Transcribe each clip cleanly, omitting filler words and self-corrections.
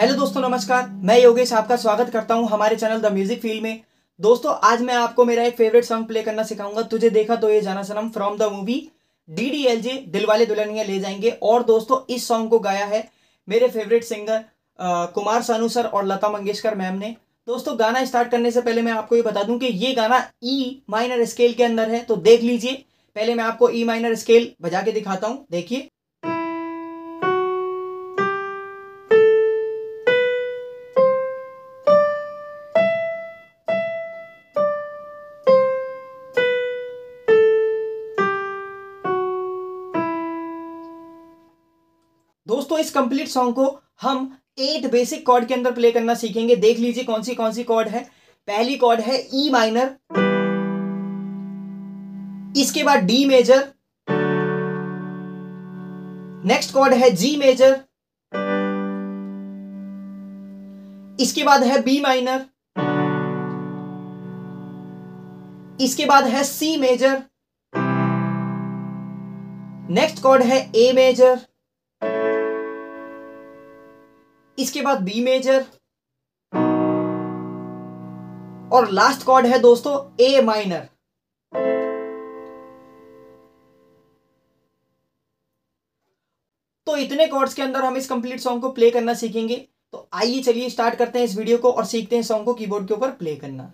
Hello दोस्तों नमस्कार, मैं योगेश आपका स्वागत करता हूं हमारे चैनल द म्यूजिक फील्ड में। दोस्तों आज मैं आपको मेरा एक फेवरेट सॉन्ग प्ले करना सिखाऊंगा, तुझे देखा तो ये जाना सनम from the movie DDLJ Dilwale Dulhania Le Jayenge. और दोस्तों इस सॉन्ग को गाया है मेरे favourite singer Kumar Sanu sir और लता मंगेशकर मैम ने। दोस्तों गाना स्टार्ट करने से पहले मैं आपको ये बता दूं कि ये गाना ई माइनर स्केल के अंदर है, तो देख लीजिए। पहले मैं आपको ई माइनर स्केल बजा के दिखाता हूँ, देखिए। दोस्तों इस कंप्लीट सॉन्ग को हम 8 बेसिक कॉर्ड के अंदर प्ले करना सीखेंगे। देख लीजिए कौन सी कॉर्ड है। पहली कॉर्ड है ई माइनर, इसके बाद डी मेजर, नेक्स्ट कॉर्ड है जी मेजर, इसके बाद है बी माइनर, इसके बाद है सी मेजर, नेक्स्ट कॉर्ड है ए मेजर, इसके बाद बी मेजर और लास्ट कॉर्ड है दोस्तों ए माइनर। तो इतने कॉर्ड्स के अंदर हम इस कंप्लीट सॉन्ग को प्ले करना सीखेंगे। तो आइए चलिए स्टार्ट करते हैं इस वीडियो को और सीखते हैं सॉन्ग को कीबोर्ड के ऊपर प्ले करना।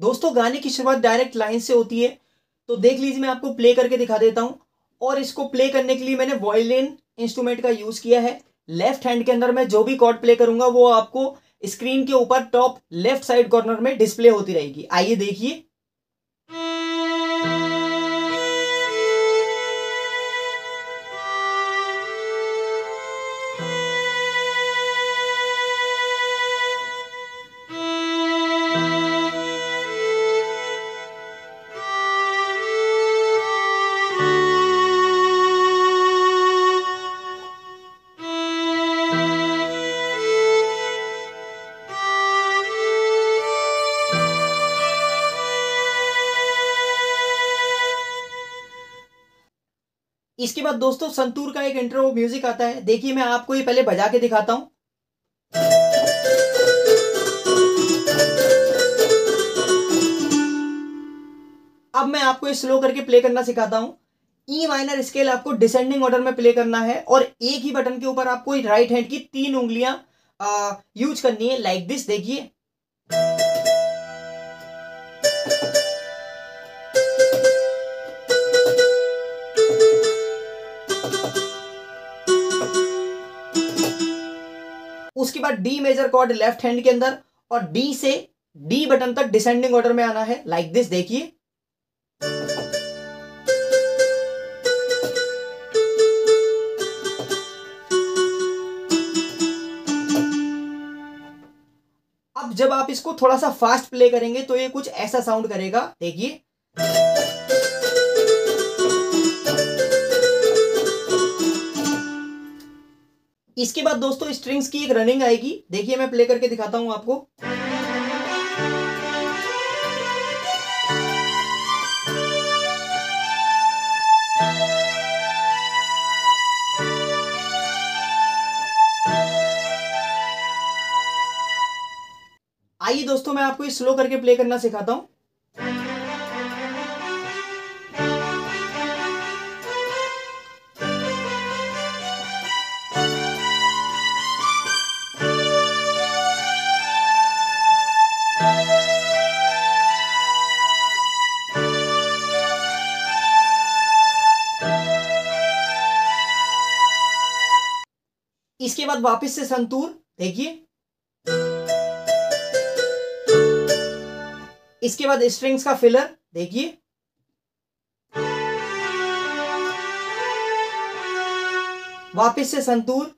दोस्तों गाने की शुरुआत डायरेक्ट लाइन से होती है, तो देख लीजिए मैं आपको प्ले करके दिखा देता हूं। और इसको प्ले करने के लिए मैंने वायलिन इंस्ट्रूमेंट का यूज किया है। लेफ्ट हैंड के अंदर मैं जो भी कॉर्ड प्ले करूंगा वो आपको स्क्रीन के ऊपर टॉप लेफ्ट साइड कॉर्नर में डिस्प्ले होती रहेगी। आइए देखिए। इसके बाद दोस्तों संतूर का एक इंट्रो म्यूजिक आता है, देखिए मैं आपको ये पहले बजा के दिखाता हूं। अब मैं आपको ये स्लो करके प्ले करना सिखाता हूं। ई माइनर स्केल आपको डिसेंडिंग ऑर्डर में प्ले करना है और एक ही बटन के ऊपर आपको राइट हैंड की 3 उंगलियां यूज करनी है, लाइक दिस। देखिए उसके बाद D major chord left hand के अंदर और डी से डी बटन तक डिसेंडिंग ऑर्डर में आना है, लाइक दिस। देखिए अब जब आप इसको थोड़ा सा फास्ट प्ले करेंगे तो ये कुछ ऐसा साउंड करेगा, देखिए। इसके बाद दोस्तों स्ट्रिंग्स की एक रनिंग आएगी, देखिए मैं प्ले करके दिखाता हूं आपको। आइए दोस्तों मैं आपको ये स्लो करके प्ले करना सिखाता हूं। इसके बाद वापस से संतूर, देखिए। इसके बाद स्ट्रिंग्स का फिलर, देखिए। वापस से संतूर।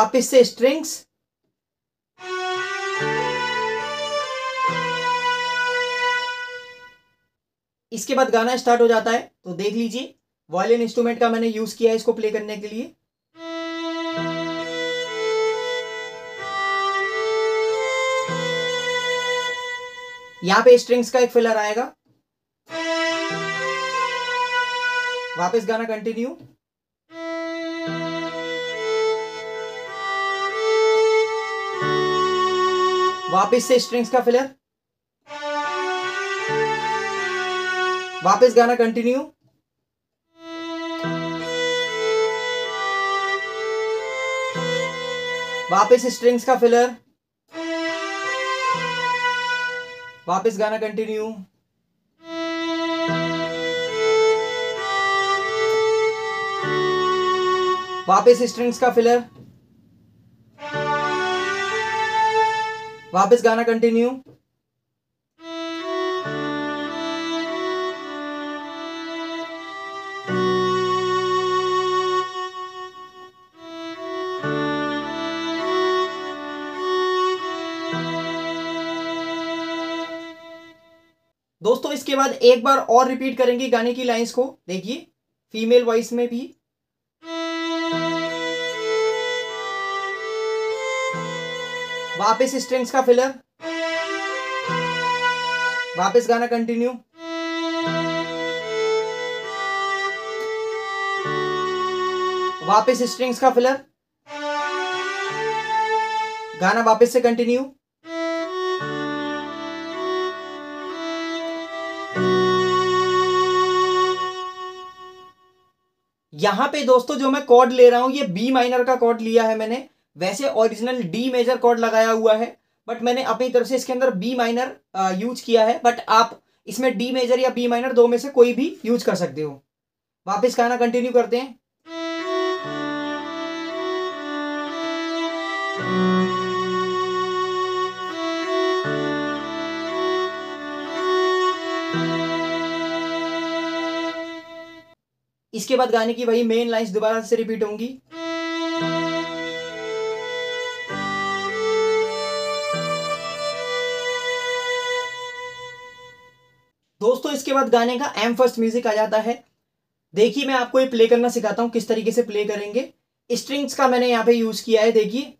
वापस से स्ट्रिंग्स। इसके बाद गाना स्टार्ट हो जाता है, तो देख लीजिए वायलिन इंस्ट्रूमेंट का मैंने यूज किया है इसको प्ले करने के लिए। यहां पे स्ट्रिंग्स का एक फिलर आएगा। वापस गाना कंटिन्यू। वापस से स्ट्रिंग्स का फिलर, वापस गाना कंटिन्यू। वापस स्ट्रिंग्स का फिलर, वापस गाना कंटिन्यू। वापस स्ट्रिंग्स का फिलर, वापस गाना कंटिन्यू। दोस्तों इसके बाद एक बार और रिपीट करेंगे गाने की लाइंस को, देखिए फीमेल वॉइस में भी। वापस स्ट्रिंग्स का फिलर, वापस गाना कंटिन्यू। वापस स्ट्रिंग्स का फिलर, गाना वापस से कंटिन्यू। यहां पे दोस्तों जो मैं कॉर्ड ले रहा हूं ये बी माइनर का कॉर्ड लिया है मैंने, वैसे ओरिजिनल डी मेजर कॉर्ड लगाया हुआ है बट मैंने अपनी तरफ से इसके अंदर बी माइनर यूज किया है, बट आप इसमें डी मेजर या बी माइनर दो में से कोई भी यूज कर सकते हो। वापस गाना कंटिन्यू करते हैं। इसके बाद गाने की वही मेन लाइंस दोबारा से रिपीट होंगी। दोस्तों इसके बाद गाने का एम फर्स्ट म्यूजिक आ जाता है। देखिए मैं आपको ये प्ले करना सिखाता हूं किस तरीके से प्ले करेंगे। स्ट्रिंग्स का मैंने यहां पे यूज किया है, देखिए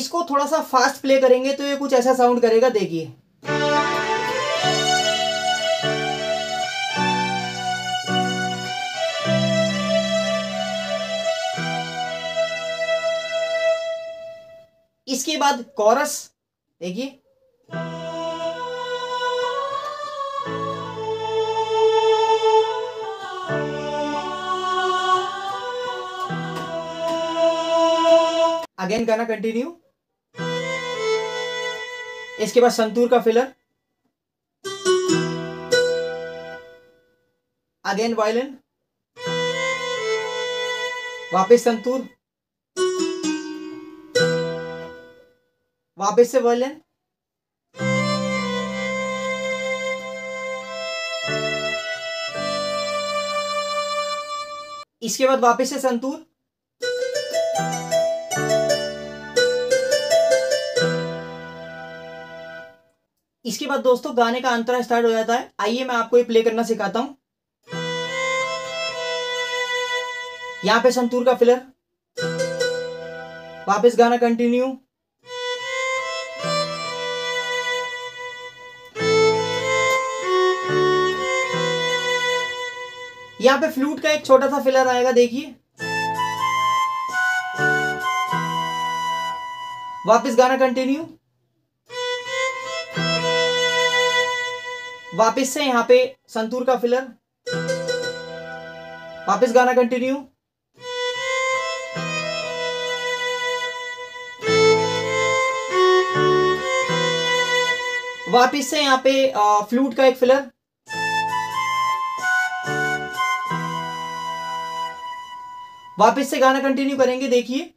इसको थोड़ा सा फास्ट प्ले करेंगे तो ये कुछ ऐसा साउंड करेगा, देखिए इसके बाद कॉरस, देखिए अगेन गाना कंटिन्यू। इसके बाद संतूर का फिलर, अगेन वायलिन, वापस संतूर, वापस से वायलिन, इसके बाद वापस से संतूर, इसके बाद दोस्तों गाने का अंतरा स्टार्ट हो जाता है। आइए मैं आपको ये प्ले करना सिखाता हूं। यहां पे संतूर का फिलर, वापस गाना कंटिन्यू। यहाँ पे फ्लूट का एक छोटा सा फिलर आएगा, देखिए वापस गाना कंटिन्यू। वापस से यहाँ पे संतूर का फिलर, वापस गाना कंटिन्यू। वापस से यहाँ पे फ्लूट का एक फिलर, वापस से गाना कंटिन्यू करेंगे, देखिए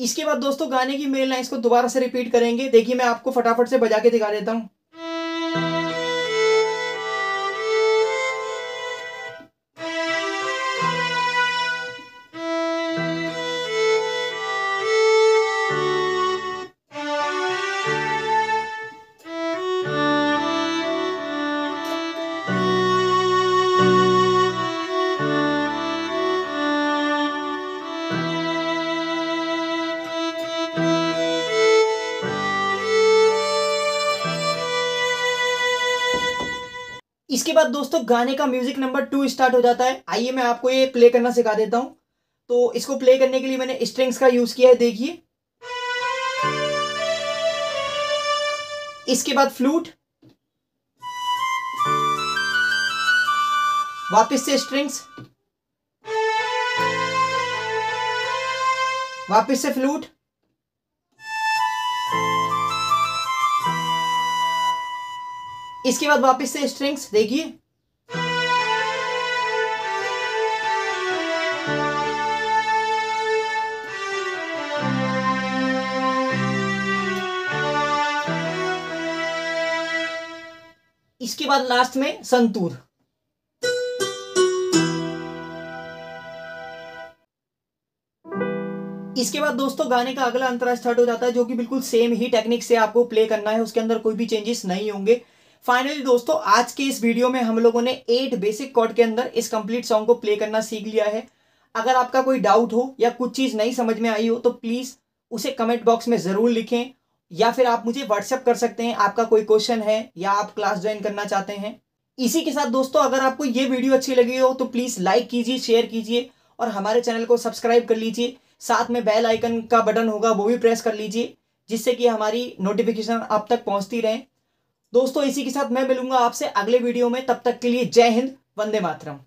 इसके बाद दोस्तों गाने की मेन लाइंस को दोबारा से रिपीट करेंगे। देखिए मैं आपको फटाफट से बजा के दिखा देता हूं। इसके बाद दोस्तों गाने का म्यूजिक नंबर 2 स्टार्ट हो जाता है। आइए मैं आपको ये प्ले करना सिखा देता हूँ। तो इसको प्ले करने के लिए मैंने स्ट्रिंग्स का यूज किया है, देखिए। इसके बाद फ्लूट, वापस से स्ट्रिंग्स, वापस से फ्लूट, इसके बाद वापस से स्ट्रिंग्स, देखिए। इसके बाद लास्ट में संतूर। इसके बाद दोस्तों गाने का अगला अंतरा स्टार्ट हो जाता है, जो कि बिल्कुल सेम ही टेक्निक से आपको प्ले करना है, उसके अंदर कोई भी चेंजेस नहीं होंगे। फाइनली दोस्तों आज के इस वीडियो में हम लोगों ने 8 बेसिक कॉर्ड के अंदर इस कंप्लीट सॉन्ग को प्ले करना सीख लिया है। अगर आपका कोई डाउट हो या कुछ चीज़ नहीं समझ में आई हो तो प्लीज़ उसे कमेंट बॉक्स में ज़रूर लिखें, या फिर आप मुझे व्हाट्सएप कर सकते हैं आपका कोई क्वेश्चन है या आप क्लास ज्वाइन करना चाहते हैं। इसी के साथ दोस्तों अगर आपको ये वीडियो अच्छी लगी हो तो प्लीज़ लाइक कीजिए, शेयर कीजिए और हमारे चैनल को सब्सक्राइब कर लीजिए। साथ में बेल आइकन का बटन होगा, वो भी प्रेस कर लीजिए, जिससे कि हमारी नोटिफिकेशन आप तक पहुंचती रहे। दोस्तों इसी के साथ मैं मिलूंगा आपसे अगले वीडियो में, तब तक के लिए जय हिंद, वंदे मातरम।